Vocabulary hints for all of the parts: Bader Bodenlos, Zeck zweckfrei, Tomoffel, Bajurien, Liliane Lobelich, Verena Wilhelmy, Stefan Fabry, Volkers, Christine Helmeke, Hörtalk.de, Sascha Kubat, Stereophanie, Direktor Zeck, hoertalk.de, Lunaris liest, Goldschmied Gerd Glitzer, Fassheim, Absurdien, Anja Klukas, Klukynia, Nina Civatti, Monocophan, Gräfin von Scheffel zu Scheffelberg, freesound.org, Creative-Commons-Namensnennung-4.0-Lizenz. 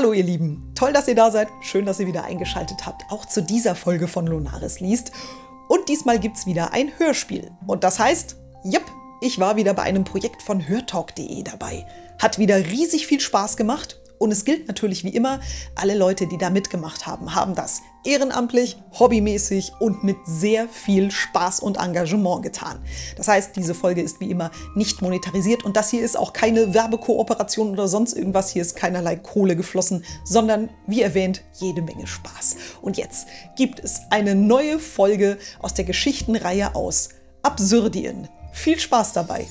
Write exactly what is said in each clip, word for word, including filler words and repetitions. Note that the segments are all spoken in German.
Hallo ihr Lieben, toll, dass ihr da seid, schön, dass ihr wieder eingeschaltet habt, auch zu dieser Folge von Lunaris liest. Und diesmal gibt's wieder ein Hörspiel. Und das heißt, jupp, ich war wieder bei einem Projekt von Hörtalk punkt de dabei. Hat wieder riesig viel Spaß gemacht und es gilt natürlich wie immer, alle Leute, die da mitgemacht haben, haben das ehrenamtlich, hobbymäßig und mit sehr viel Spaß und Engagement getan. Das heißt, diese Folge ist wie immer nicht monetarisiert und das hier ist auch keine Werbekooperation oder sonst irgendwas. Hier ist keinerlei Kohle geflossen, sondern, wie erwähnt, jede Menge Spaß. Und jetzt gibt es eine neue Folge aus der Geschichtenreihe aus Absurdien. Viel Spaß dabei!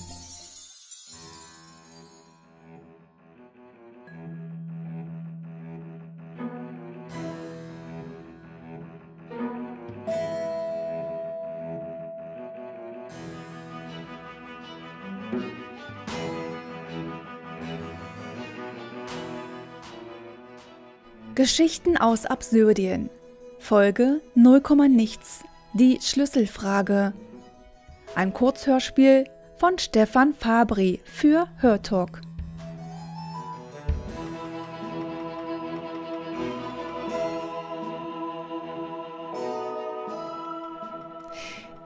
Geschichten aus Absurdien, Folge null Komma nichts, die Schlüsselfrage. Ein Kurzhörspiel von Stefan Fabry für Hörtalk.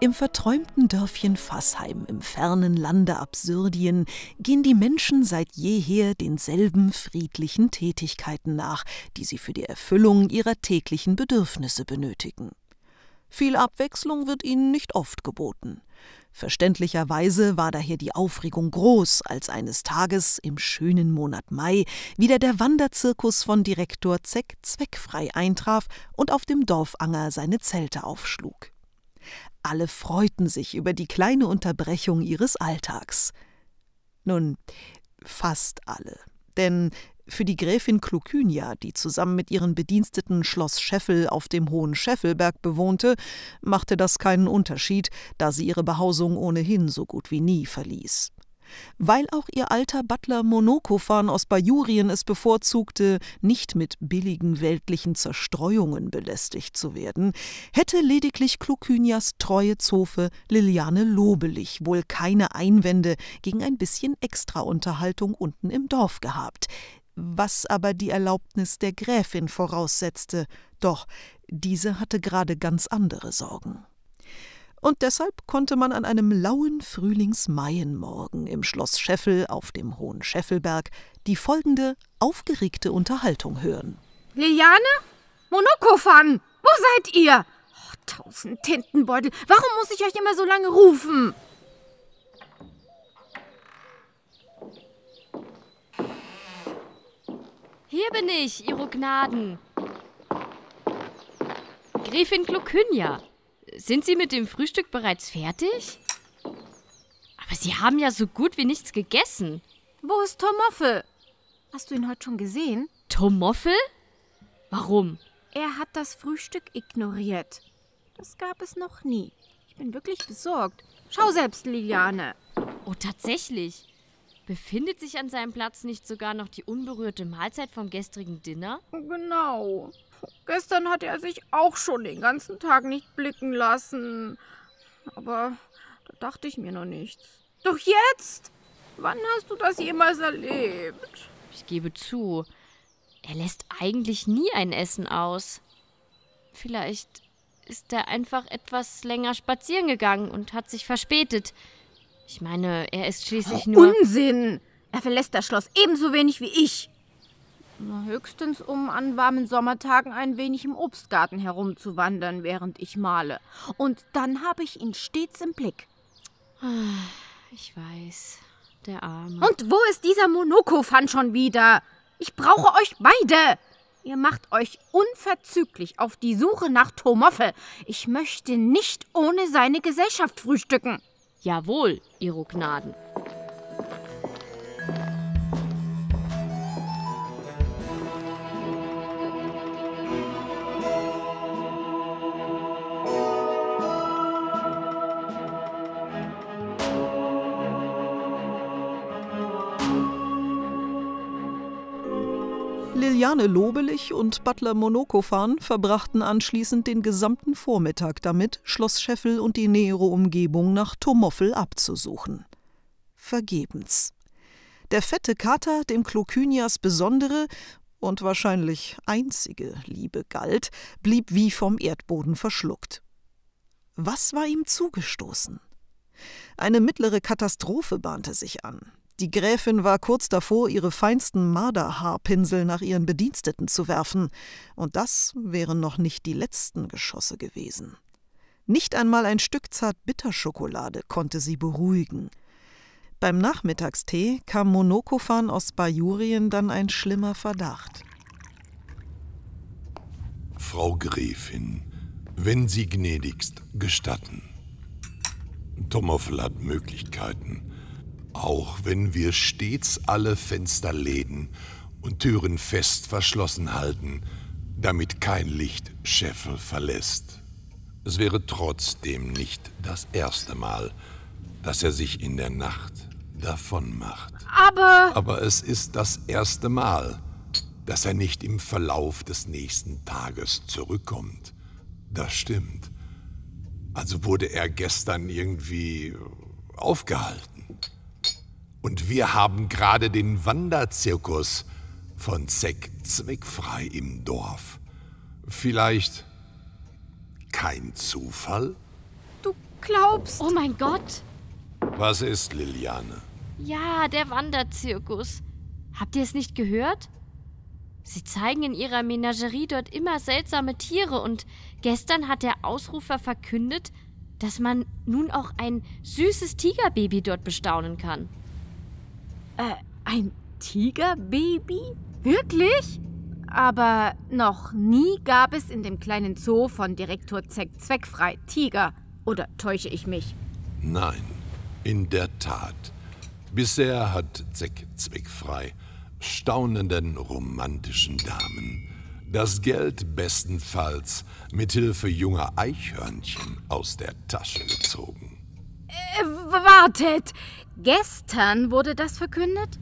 Im verträumten Dörfchen Fassheim im fernen Lande Absurdien gehen die Menschen seit jeher denselben friedlichen Tätigkeiten nach, die sie für die Erfüllung ihrer täglichen Bedürfnisse benötigen. Viel Abwechslung wird ihnen nicht oft geboten. Verständlicherweise war daher die Aufregung groß, als eines Tages im schönen Monat Mai wieder der Wanderzirkus von Direktor Zeck zweckfrei eintraf und auf dem Dorfanger seine Zelte aufschlug. Alle freuten sich über die kleine Unterbrechung ihres Alltags. Nun, fast alle. Denn für die Gräfin Klukynia, die zusammen mit ihren Bediensteten Schloss Scheffel auf dem hohen Scheffelberg bewohnte, machte das keinen Unterschied, da sie ihre Behausung ohnehin so gut wie nie verließ. Weil auch ihr alter Butler Monocophan aus Bajurien es bevorzugte, nicht mit billigen weltlichen Zerstreuungen belästigt zu werden, hätte lediglich Klukynias treue Zofe Liliane Lobelich wohl keine Einwände gegen ein bisschen Extraunterhaltung unten im Dorf gehabt, was aber die Erlaubnis der Gräfin voraussetzte, doch diese hatte gerade ganz andere Sorgen. Und deshalb konnte man an einem lauen Frühlingsmaienmorgen im Schloss Scheffel auf dem hohen Scheffelberg die folgende aufgeregte Unterhaltung hören. Liliane? Monocophan! Wo seid ihr? Oh, tausend Tintenbeutel! Warum muss ich euch immer so lange rufen? Hier bin ich, Ihro Gnaden. Gräfin Klukynia. Sind Sie mit dem Frühstück bereits fertig? Aber Sie haben ja so gut wie nichts gegessen. Wo ist Tomoffel? Hast du ihn heute schon gesehen? Tomoffel? Warum? Er hat das Frühstück ignoriert. Das gab es noch nie. Ich bin wirklich besorgt. Schau selbst, Liliane. Oh, tatsächlich. Befindet sich an seinem Platz nicht sogar noch die unberührte Mahlzeit vom gestrigen Dinner? Genau. Gestern hat er sich auch schon den ganzen Tag nicht blicken lassen. Aber da dachte ich mir noch nichts. Doch jetzt? Wann hast du das jemals erlebt? Ich gebe zu, er lässt eigentlich nie ein Essen aus. Vielleicht ist er einfach etwas länger spazieren gegangen und hat sich verspätet. Ich meine, er ist schließlich nur... Unsinn! Er verlässt das Schloss ebenso wenig wie ich. Höchstens, um an warmen Sommertagen ein wenig im Obstgarten herumzuwandern, während ich male. Und dann habe ich ihn stets im Blick. Ich weiß, der Arme. Und wo ist dieser Monocophan schon wieder? Ich brauche euch beide. Ihr macht euch unverzüglich auf die Suche nach Tomoffel. Ich möchte nicht ohne seine Gesellschaft frühstücken. Jawohl, Ihro Gnaden. Liliane Lobelich und Butler Monocophan verbrachten anschließend den gesamten Vormittag damit, Schloss Scheffel und die nähere Umgebung nach Tomoffel abzusuchen. Vergebens. Der fette Kater, dem Klukynias besondere und wahrscheinlich einzige Liebe galt, blieb wie vom Erdboden verschluckt. Was war ihm zugestoßen? Eine mittlere Katastrophe bahnte sich an. Die Gräfin war kurz davor, ihre feinsten Marderhaarpinsel nach ihren Bediensteten zu werfen, und das wären noch nicht die letzten Geschosse gewesen. Nicht einmal ein Stück Zartbitterschokolade konnte sie beruhigen. Beim Nachmittagstee kam Monocophan aus Bajurien dann ein schlimmer Verdacht. Frau Gräfin, wenn Sie gnädigst gestatten. Tomoffel hat Möglichkeiten. Auch wenn wir stets alle Fensterläden und Türen fest verschlossen halten, damit kein Licht Scheffel verlässt. Es wäre trotzdem nicht das erste Mal, dass er sich in der Nacht davon macht. Aber... Aber es ist das erste Mal, dass er nicht im Verlauf des nächsten Tages zurückkommt. Das stimmt. Also wurde er gestern irgendwie aufgehalten. Und wir haben gerade den Wanderzirkus von Zeck zweckfrei im Dorf. Vielleicht kein Zufall? Du glaubst... Oh mein Gott! Was ist, Liliane? Ja, der Wanderzirkus. Habt ihr es nicht gehört? Sie zeigen in ihrer Menagerie dort immer seltsame Tiere und gestern hat der Ausrufer verkündet, dass man nun auch ein süßes Tigerbaby dort bestaunen kann. Äh, ein Tigerbaby? Wirklich? Aber noch nie gab es in dem kleinen Zoo von Direktor Zeck zweckfrei Tiger. Oder täusche ich mich? Nein, in der Tat. Bisher hat Zeck zweckfrei staunenden romantischen Damen das Geld bestenfalls mithilfe junger Eichhörnchen aus der Tasche gezogen. Äh, wartet! Gestern wurde das verkündet?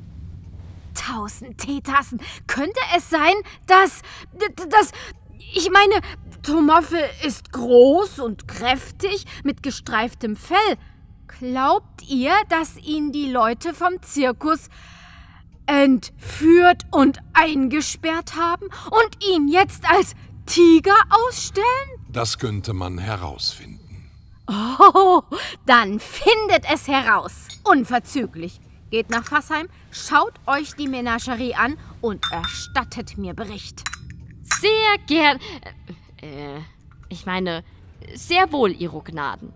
Tausend Teetassen! Könnte es sein, dass... dass... Ich meine, Tomoffel ist groß und kräftig mit gestreiftem Fell. Glaubt ihr, dass ihn die Leute vom Zirkus entführt und eingesperrt haben und ihn jetzt als Tiger ausstellen? Das könnte man herausfinden. Oh, dann findet es heraus. Unverzüglich. Geht nach Fassheim, schaut euch die Menagerie an und erstattet mir Bericht. Sehr gern. Äh, ich meine, sehr wohl, Ihro Gnaden.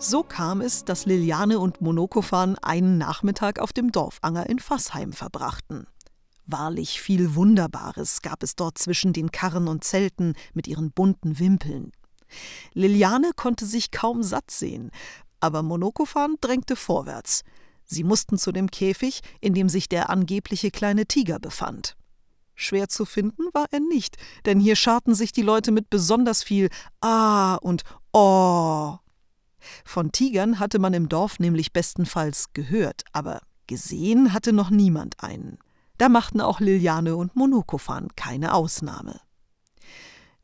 So kam es, dass Liliane und Monocophan einen Nachmittag auf dem Dorfanger in Fassheim verbrachten. Wahrlich viel Wunderbares gab es dort zwischen den Karren und Zelten mit ihren bunten Wimpeln. Liliane konnte sich kaum satt sehen, aber Monocophan drängte vorwärts. Sie mussten zu dem Käfig, in dem sich der angebliche kleine Tiger befand. Schwer zu finden war er nicht, denn hier scharten sich die Leute mit besonders viel Ah und Oh. Von Tigern hatte man im Dorf nämlich bestenfalls gehört, aber gesehen hatte noch niemand einen. Da machten auch Liliane und Monocophan keine Ausnahme.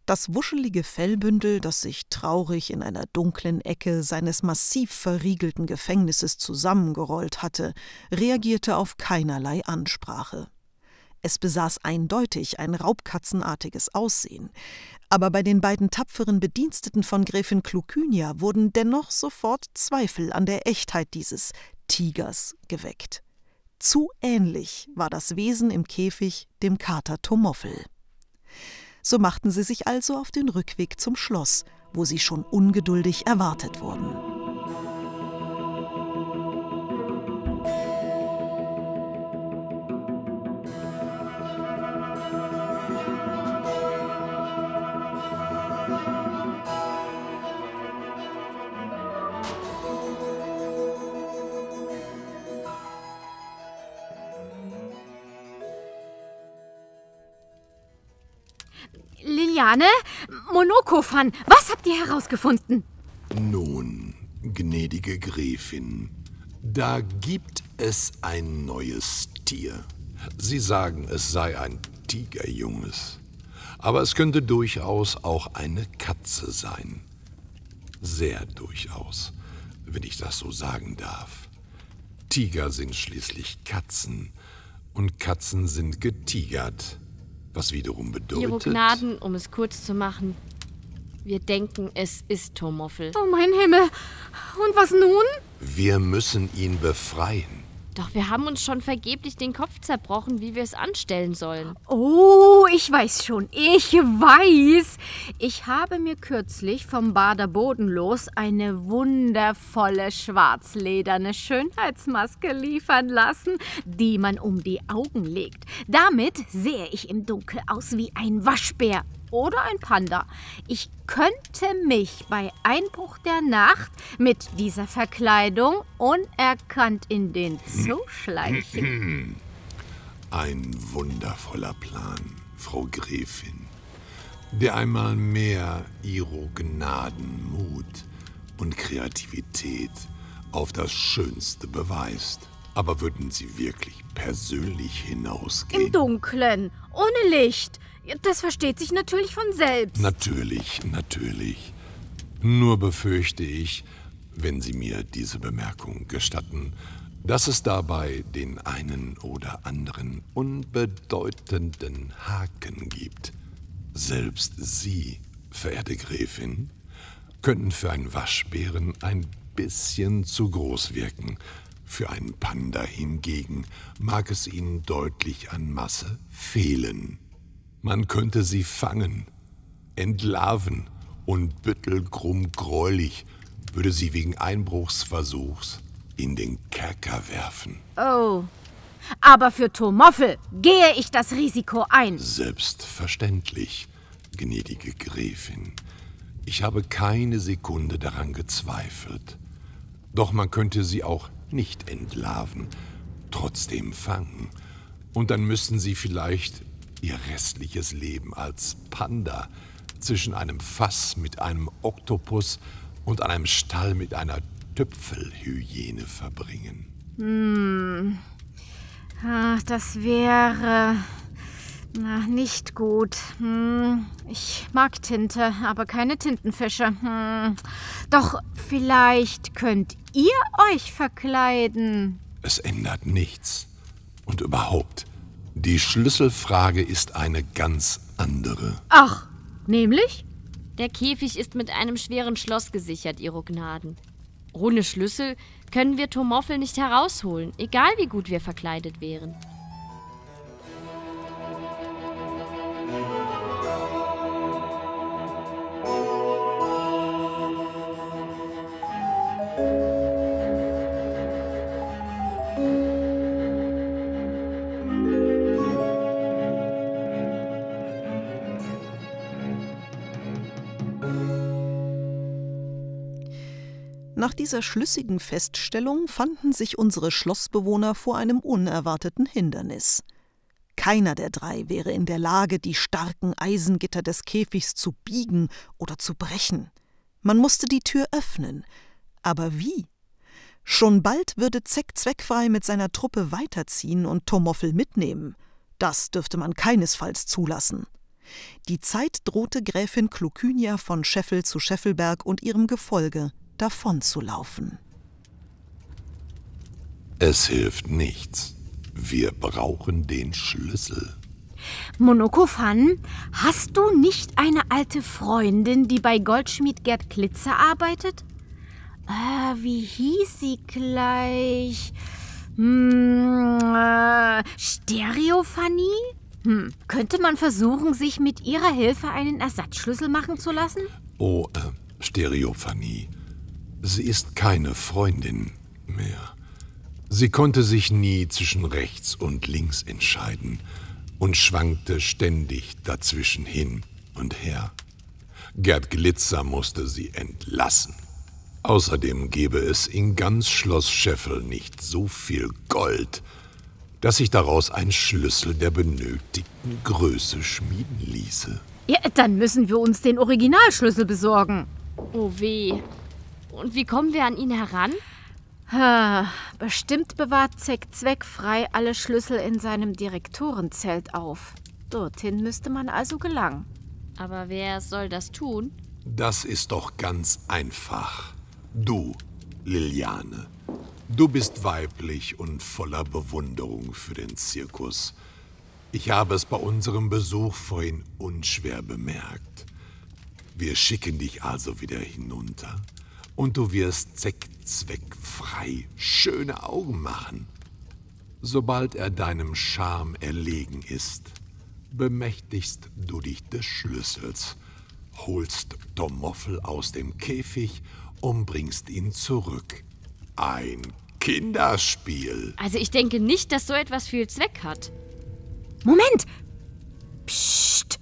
Das wuschelige Fellbündel, das sich traurig in einer dunklen Ecke seines massiv verriegelten Gefängnisses zusammengerollt hatte, reagierte auf keinerlei Ansprache. Es besaß eindeutig ein raubkatzenartiges Aussehen. Aber bei den beiden tapferen Bediensteten von Gräfin Klukynia wurden dennoch sofort Zweifel an der Echtheit dieses Tigers geweckt. Zu ähnlich war das Wesen im Käfig dem Kater Tomoffel. So machten sie sich also auf den Rückweg zum Schloss, wo sie schon ungeduldig erwartet wurden. Monocophan, was habt ihr herausgefunden? Nun, gnädige Gräfin, da gibt es ein neues Tier. Sie sagen, es sei ein Tigerjunges. Aber es könnte durchaus auch eine Katze sein. Sehr durchaus, wenn ich das so sagen darf. Tiger sind schließlich Katzen und Katzen sind getigert, was wiederum bedeutet... Ihre Gnaden, um es kurz zu machen, wir denken, es ist Tomoffel. Oh mein Himmel, und was nun? Wir müssen ihn befreien. Doch wir haben uns schon vergeblich den Kopf zerbrochen, wie wir es anstellen sollen. Oh, ich weiß schon, ich weiß. Ich habe mir kürzlich vom Bader Bodenlos eine wundervolle schwarzlederne Schönheitsmaske liefern lassen, die man um die Augen legt. Damit sehe ich im Dunkel aus wie ein Waschbär. Oder ein Panda. Ich könnte mich bei Einbruch der Nacht mit dieser Verkleidung unerkannt in den Zoo schleichen. Ein wundervoller Plan, Frau Gräfin, der einmal mehr Ihre Gnaden, Mut und Kreativität auf das Schönste beweist. Aber würden Sie wirklich persönlich hinausgehen? Im Dunkeln, ohne Licht. Das versteht sich natürlich von selbst. Natürlich, natürlich. Nur befürchte ich, wenn Sie mir diese Bemerkung gestatten, dass es dabei den einen oder anderen unbedeutenden Haken gibt. Selbst Sie, verehrte Gräfin, könnten für einen Waschbären ein bisschen zu groß wirken. Für einen Panda hingegen mag es Ihnen deutlich an Masse fehlen. Man könnte sie fangen, entlarven und büttelkrumm gräulich würde sie wegen Einbruchsversuchs in den Kerker werfen. Oh, aber für Tomoffel gehe ich das Risiko ein. Selbstverständlich, gnädige Gräfin. Ich habe keine Sekunde daran gezweifelt. Doch man könnte sie auch nicht entlarven, trotzdem fangen. Und dann müssten sie vielleicht... ihr restliches Leben als Panda zwischen einem Fass mit einem Oktopus und einem Stall mit einer Tüpfelhyäne verbringen. Hm. Ach, das wäre na, nicht gut. Hm. Ich mag Tinte, aber keine Tintenfische. Hm. Doch vielleicht könnt ihr euch verkleiden. Es ändert nichts. Und überhaupt... die Schlüsselfrage ist eine ganz andere. Ach, nämlich? Der Käfig ist mit einem schweren Schloss gesichert, Ihre Gnaden. Ohne Schlüssel können wir Tomoffel nicht herausholen, egal wie gut wir verkleidet wären. Nach dieser schlüssigen Feststellung fanden sich unsere Schlossbewohner vor einem unerwarteten Hindernis. Keiner der drei wäre in der Lage, die starken Eisengitter des Käfigs zu biegen oder zu brechen. Man musste die Tür öffnen. Aber wie? Schon bald würde Zeck zweckfrei mit seiner Truppe weiterziehen und Tomoffel mitnehmen. Das dürfte man keinesfalls zulassen. Die Zeit drohte Gräfin Klukynia von Scheffel zu Scheffelberg und ihrem Gefolge davon zu laufen. Es hilft nichts. Wir brauchen den Schlüssel. Monocophan, hast du nicht eine alte Freundin, die bei Goldschmied Gerd Glitzer arbeitet? Äh, wie hieß sie gleich? Hm, äh, Stereophanie? Hm, könnte man versuchen, sich mit ihrer Hilfe einen Ersatzschlüssel machen zu lassen? Oh, äh, Stereophanie. Sie ist keine Freundin mehr. Sie konnte sich nie zwischen rechts und links entscheiden und schwankte ständig dazwischen hin und her. Gerd Glitzer musste sie entlassen. Außerdem gäbe es in ganz Schloss Scheffel nicht so viel Gold, dass sich daraus ein Schlüssel der benötigten Größe schmieden ließe. Ja, dann müssen wir uns den Originalschlüssel besorgen. Oh weh. Und wie kommen wir an ihn heran? Bestimmt bewahrt Zeck zweckfrei alle Schlüssel in seinem Direktorenzelt auf. Dorthin müsste man also gelangen. Aber wer soll das tun? Das ist doch ganz einfach. Du, Liliane. Du bist weiblich und voller Bewunderung für den Zirkus. Ich habe es bei unserem Besuch vorhin unschwer bemerkt. Wir schicken dich also wieder hinunter. Und du wirst Zeck zweckfrei schöne Augen machen. Sobald er deinem Charme erlegen ist, bemächtigst du dich des Schlüssels, holst Tomoffel aus dem Käfig und bringst ihn zurück. Ein Kinderspiel. Also ich denke nicht, dass so etwas viel Zweck hat. Moment! Psst!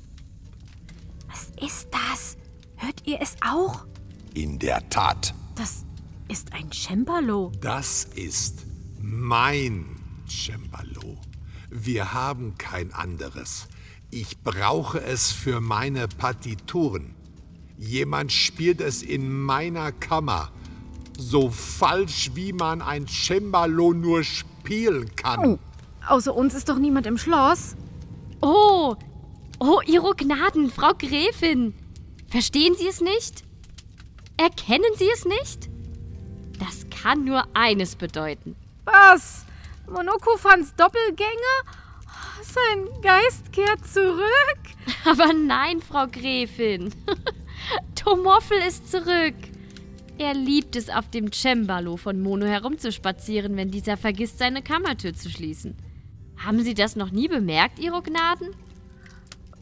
Was ist das? Hört ihr es auch? In der Tat. Das ist ein Cembalo. Das ist mein Cembalo. Wir haben kein anderes. Ich brauche es für meine Partituren. Jemand spielt es in meiner Kammer. So falsch, wie man ein Cembalo nur spielen kann. Oh, außer uns ist doch niemand im Schloss. Oh, oh, Ihre Gnaden, Frau Gräfin. Verstehen Sie es nicht? Erkennen Sie es nicht? Das kann nur eines bedeuten. Was? Monocophans Doppelgänger? Sein Geist kehrt zurück? Aber nein, Frau Gräfin. Tomoffel ist zurück. Er liebt es, auf dem Cembalo von Mono herumzuspazieren, wenn dieser vergisst, seine Kammertür zu schließen. Haben Sie das noch nie bemerkt, Ihre Gnaden?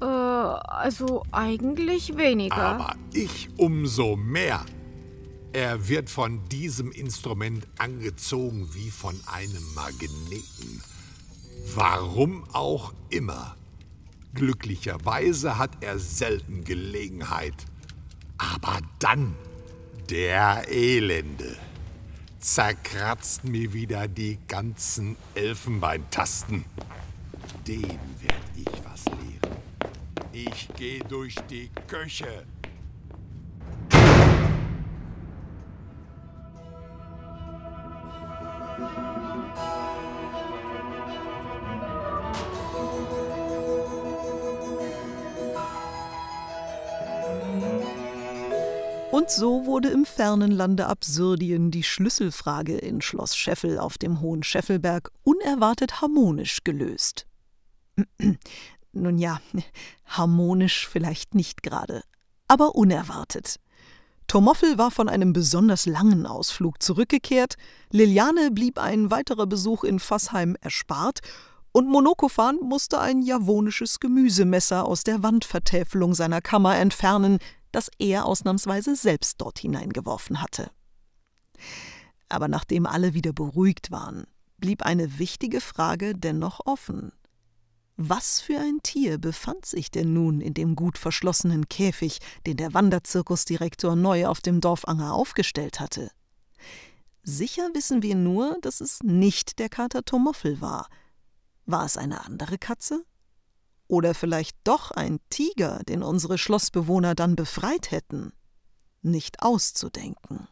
Äh, also eigentlich weniger. Aber ich umso mehr. Er wird von diesem Instrument angezogen wie von einem Magneten. Warum auch immer. Glücklicherweise hat er selten Gelegenheit. Aber dann, der Elende, zerkratzt mir wieder die ganzen Elfenbeintasten. Dem werde ich was lehren. Ich gehe durch die Küche. Und so wurde im fernen Lande Absurdien die Schlüsselfrage in Schloss Scheffel auf dem Hohen Scheffelberg unerwartet harmonisch gelöst. Nun ja, harmonisch vielleicht nicht gerade, aber unerwartet. Tomoffel war von einem besonders langen Ausflug zurückgekehrt, Liliane blieb ein weiterer Besuch in Fassheim erspart und Monocophan musste ein javonisches Gemüsemesser aus der Wandvertäfelung seiner Kammer entfernen, das er ausnahmsweise selbst dort hineingeworfen hatte. Aber nachdem alle wieder beruhigt waren, blieb eine wichtige Frage dennoch offen. Was für ein Tier befand sich denn nun in dem gut verschlossenen Käfig, den der Wanderzirkusdirektor neu auf dem Dorfanger aufgestellt hatte? Sicher wissen wir nur, dass es nicht der Kater Tomoffel war. War es eine andere Katze? Oder vielleicht doch ein Tiger, den unsere Schlossbewohner dann befreit hätten? Nicht auszudenken.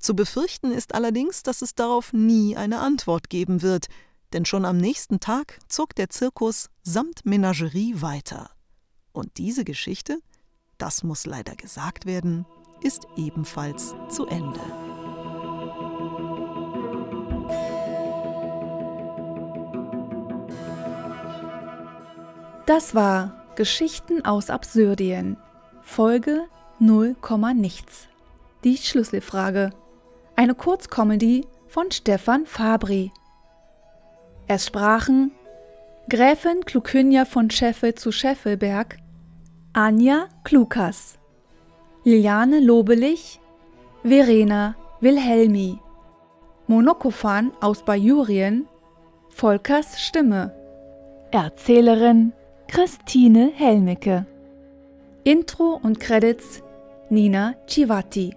Zu befürchten ist allerdings, dass es darauf nie eine Antwort geben wird, denn schon am nächsten Tag zog der Zirkus samt Menagerie weiter. Und diese Geschichte, das muss leider gesagt werden, ist ebenfalls zu Ende. Das war Geschichten aus Absurdien, Folge null, nichts. Die Schlüsselfrage. Eine Kurzkomödie von Stefan Fabry. Es sprachen Gräfin Klukynja von Scheffel zu Scheffelberg, Anja Klukas, Liliane Lobelich, Verena Wilhelmy, Monocophan aus Bajurien, Volkers Stimme, Erzählerin Christine Helmeke. Intro und Credits Nina Civatti.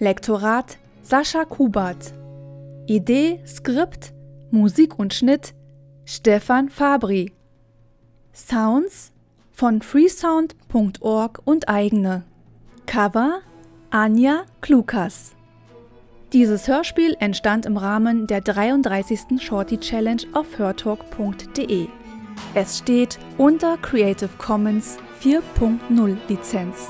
Lektorat Sascha Kubat. Idee, Skript, Musik und Schnitt Stefan Fabry. Sounds von freesound punkt org und eigene. Cover Anja Klukas. Dieses Hörspiel entstand im Rahmen der dreiunddreißigsten Shorty Challenge auf Hörtalk punkt de. Es steht unter Creative Commons vier Punkt null Lizenz.